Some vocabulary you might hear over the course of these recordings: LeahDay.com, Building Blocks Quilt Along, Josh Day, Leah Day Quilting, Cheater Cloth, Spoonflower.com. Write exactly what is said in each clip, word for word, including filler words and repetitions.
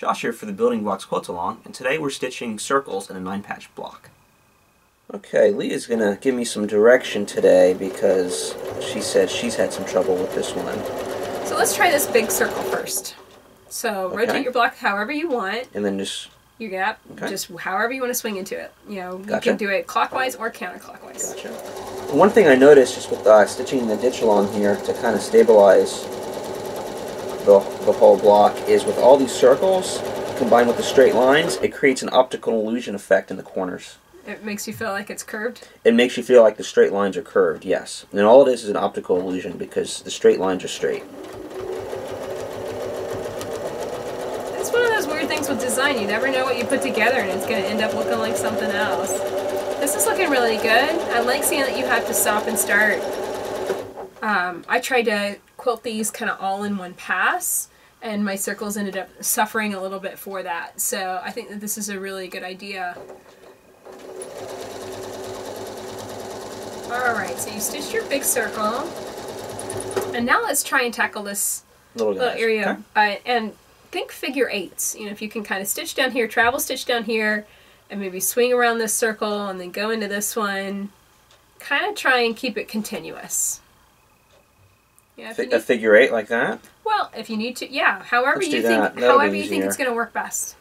Josh here for the Building Blocks Quilt Along, and today we're stitching circles in a nine patch block. Okay, Leah's going to give me some direction today because she said she's had some trouble with this one. So let's try this big circle first. So okay. Rotate your block however you want. And then just... You gap, okay. Just however you want to swing into it. You know, gotcha. You can do it clockwise or counterclockwise. Gotcha. One thing I noticed just with uh, stitching the ditch along here to kind of stabilize the, the whole block is with all these circles combined with the straight lines, it creates an optical illusion effect in the corners. It makes you feel like it's curved? It makes you feel like the straight lines are curved, yes. And all it is is an optical illusion because the straight lines are straight. With design, you never know what you put together and it's going to end up looking like something else. This is looking really good. I like seeing that you have to stop and start. Um, I tried to quilt these kind of all in one pass and my circles ended up suffering a little bit for that. So I think that this is a really good idea. Alright, so you stitched your big circle and now let's try and tackle this little, little area. Okay. Uh, and think figure eights. You know, if you can kind of stitch down here, travel stitch down here, and maybe swing around this circle and then go into this one. Kind of try and keep it continuous. Yeah, if F you need a figure eight like that? Well, if you need to, yeah. However Let's you think, however you think it's going to work best.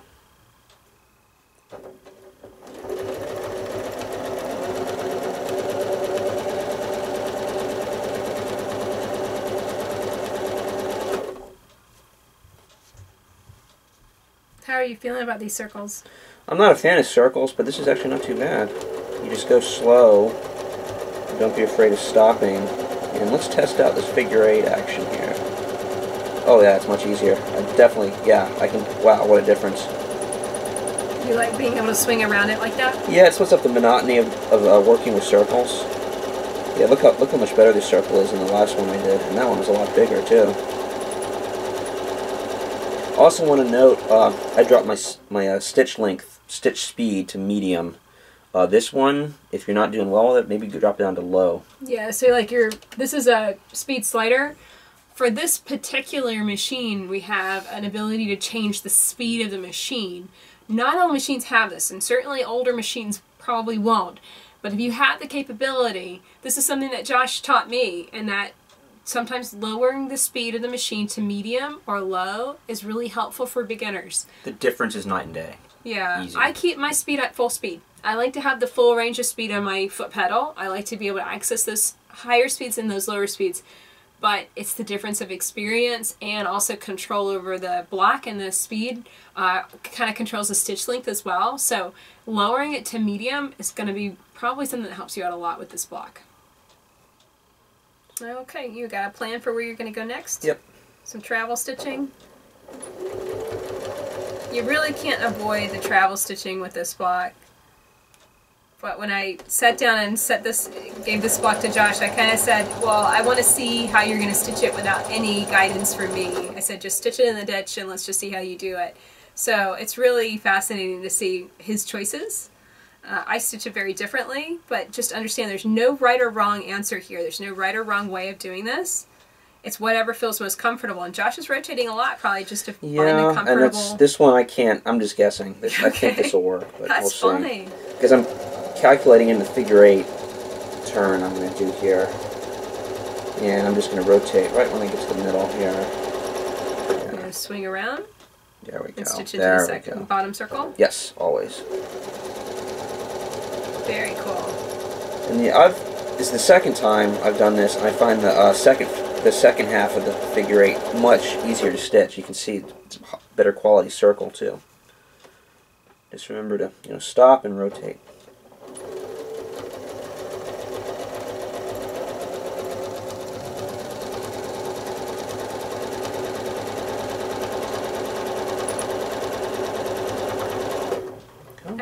How are you feeling about these circles? I'm not a fan of circles, but this is actually not too bad. You just go slow. Don't be afraid of stopping. And let's test out this figure eight action here. Oh yeah, it's much easier. I definitely, yeah, I can, wow, what a difference. You like being able to swing around it like that? Yeah, it splits up the monotony of, of uh, working with circles. Yeah, look how, look how much better this circle is than the last one I did. And that one was a lot bigger, too. Also want to note, uh, I dropped my my uh, stitch length, stitch speed to medium. Uh, this one, if you're not doing well with it, maybe you could drop it down to low. Yeah, so like your this is a speed slider. For this particular machine, we have an ability to change the speed of the machine. Not all machines have this, and certainly older machines probably won't. But if you have the capability, this is something that Josh taught me, and that sometimes lowering the speed of the machine to medium or low is really helpful for beginners. The difference is night and day. Yeah. Easy. I keep my speed at full speed. I like to have the full range of speed on my foot pedal. I like to be able to access those higher speeds and those lower speeds. But it's the difference of experience and also control over the block and the speed uh, kind of controls the stitch length as well. So lowering it to medium is going to be probably something that helps you out a lot with this block. Okay, you got a plan for where you're going to go next? Yep. Some travel stitching. You really can't avoid the travel stitching with this block. But when I sat down and set this, gave this block to Josh, I kind of said, well, I want to see how you're going to stitch it without any guidance from me. I said, just stitch it in the ditch and let's just see how you do it. So it's really fascinating to see his choices. Uh, I stitch it very differently, but just understand there's no right or wrong answer here. There's no right or wrong way of doing this. It's whatever feels most comfortable. And Josh is rotating a lot, probably just to yeah, find a comfortable... Yeah, and it's, this one I can't. I'm just guessing. This, okay. I think this will work, but That's we'll see. Funny. Because I'm calculating in the figure eight turn I'm going to do here. And I'm just going to rotate right when I get to the middle here. Yeah. You're going to swing around. There we go. And stitch into the second bottom circle. Yes, always. Very cool. And the, I've, this is the second time I've done this, and I find the uh, second the second half of the figure eight much easier to stitch. You can see it's a better quality circle too. Just remember to you know stop and rotate.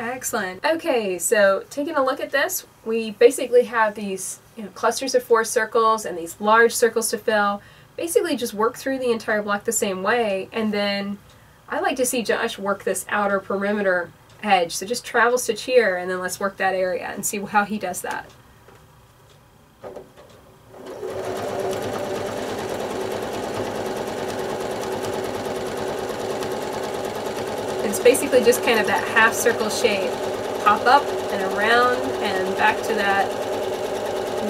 Excellent. Okay, so taking a look at this, we basically have these you know, clusters of four circles and these large circles to fill. Basically just work through the entire block the same way, and then I like to see Josh work this outer perimeter edge. So just travel stitch here, and then let's work that area and see how he does that. It's basically just kind of that half circle shape. Pop up and around and back to that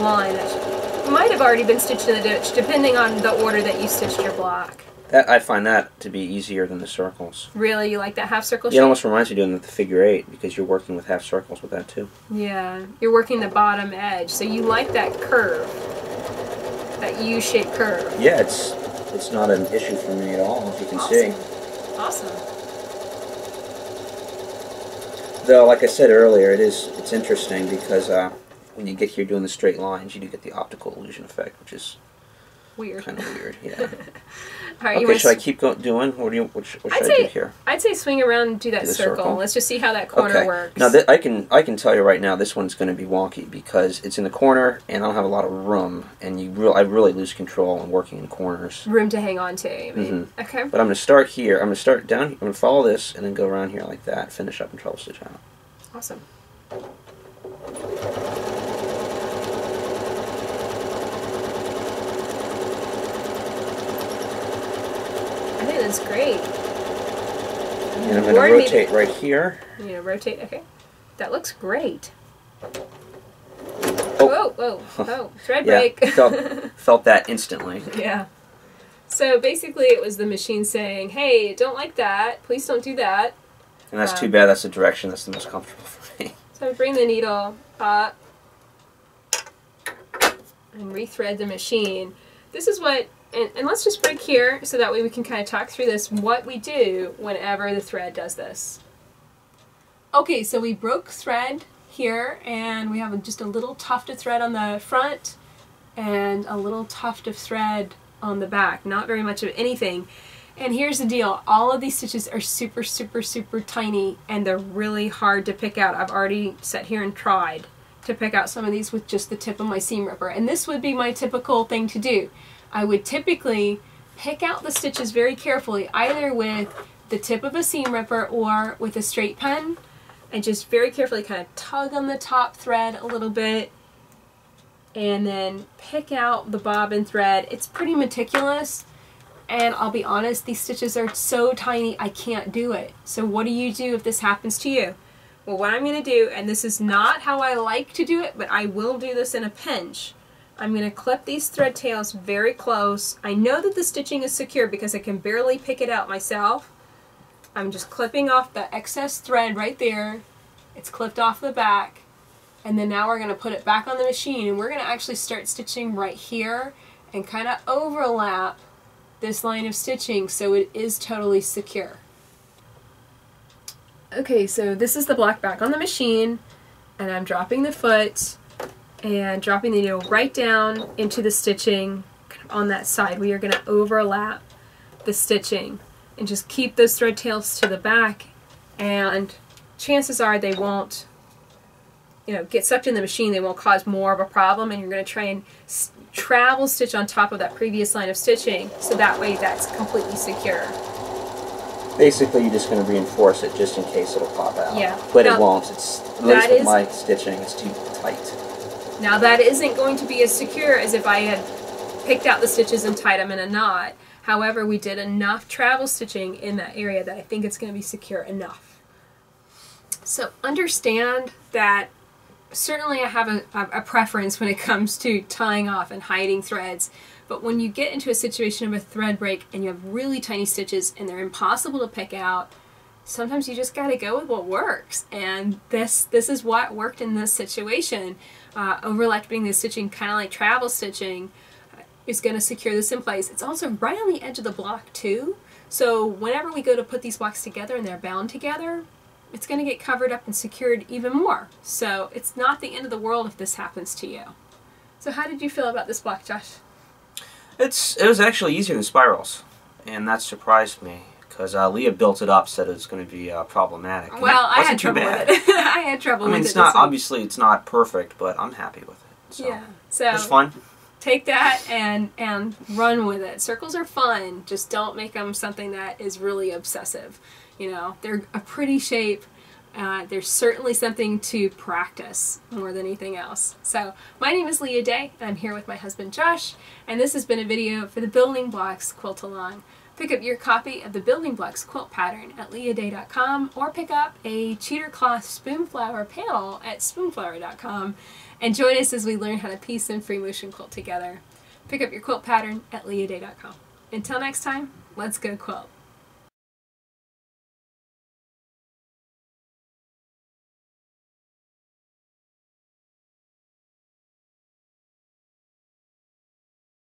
line that might have already been stitched in the ditch, depending on the order that you stitched your block. That, I find that to be easier than the circles. Really? You like that half circle shape? It almost reminds me of doing the figure eight, because you're working with half circles with that too. Yeah. You're working the bottom edge, so you like that curve, that U-shaped curve. Yeah, it's it's not an issue for me at all, as you can see. Awesome. Though, like I said earlier, it is it's interesting because uh, when you get here doing the straight lines, you do get the optical illusion effect, which is... Weird. Kind of weird, yeah. All right, okay, should I keep go doing? What do you? What, what should I'd say, I do here? I'd say swing around and do that do circle. circle. Let's just see how that corner okay. works. Now, I can I can tell you right now, this one's going to be wonky because it's in the corner, and I don't have a lot of room, and you real I really lose control when working in corners. Room to hang on to. I mean. Mm-hmm. Okay. But I'm going to start here. I'm going to start down. I'm going to follow this, and then go around here like that. Finish up and trouble stitch out. Awesome. That's great. And I'm going to rotate right here. You're going to rotate, okay. That looks great. Oh. Whoa, whoa, oh, thread yeah, break. felt, felt that instantly. Yeah. So basically it was the machine saying, hey, don't like that, please don't do that. And that's um, too bad, that's the direction that's the most comfortable for me. So bring the needle up and rethread the machine. This is what... And, and let's just break here so that way we can kind of talk through this, what we do whenever the thread does this. Okay, so we broke thread here, and we have just a little tuft of thread on the front and a little tuft of thread on the back, not very much of anything. And here's the deal, all of these stitches are super, super, super tiny, and they're really hard to pick out. I've already sat here and tried to pick out some of these with just the tip of my seam ripper, and this would be my typical thing to do. I would typically pick out the stitches very carefully, either with the tip of a seam ripper or with a straight pen, and just very carefully kind of tug on the top thread a little bit, and then pick out the bobbin thread. It's pretty meticulous, and I'll be honest, these stitches are so tiny I can't do it. So what do you do if this happens to you? Well, what I'm going to do, and this is not how I like to do it, but I will do this in a pinch, I'm going to clip these thread tails very close. I know that the stitching is secure because I can barely pick it out myself. I'm just clipping off the excess thread right there. It's clipped off the back. And then now we're going to put it back on the machine, and we're going to actually start stitching right here and kind of overlap this line of stitching so it is totally secure. Okay, so this is the block back on the machine, and I'm dropping the foot and dropping the needle right down into the stitching on that side. We are going to overlap the stitching and just keep those thread tails to the back, and chances are they won't, you know, get sucked in the machine. They won't cause more of a problem, and you're going to try and travel stitch on top of that previous line of stitching, so that way that's completely secure. Basically, you're just going to reinforce it just in case it'll pop out. Yeah. But now, it won't. It's, at least with my stitching, it's too tight. Now that isn't going to be as secure as if I had picked out the stitches and tied them in a knot. However, we did enough travel stitching in that area that I think it's going to be secure enough. So understand that certainly I have a, a preference when it comes to tying off and hiding threads, but when you get into a situation of a thread break and you have really tiny stitches and they're impossible to pick out, sometimes you just got to go with what works, and this this is what worked in this situation. Uh, overlapping the stitching, kind of like travel stitching, uh, is going to secure this in place. It's also right on the edge of the block too, so whenever we go to put these blocks together and they're bound together, it's going to get covered up and secured even more. So it's not the end of the world if this happens to you. So how did you feel about this block, Josh? It's it was actually easier than spirals, and that surprised me. Because uh, Leah built it up, said it was going to be uh, problematic. And well, I had trouble bad. with it. I had trouble I mean, with it's it. Not, obviously, it's not perfect, but I'm happy with it. So. Yeah. So it's fun. Take that and, and run with it. Circles are fun. Just don't make them something that is really obsessive. You know, they're a pretty shape. Uh, there's certainly something to practice more than anything else. So my name is Leah Day, and I'm here with my husband Josh, and this has been a video for the Building Blocks Quilt Along. Pick up your copy of the Building Blocks Quilt Pattern at Leah Day dot com or pick up a cheater cloth Spoonflower panel at Spoonflower dot com and join us as we learn how to piece and free motion quilt together. Pick up your quilt pattern at Leah Day dot com. Until next time, let's go quilt.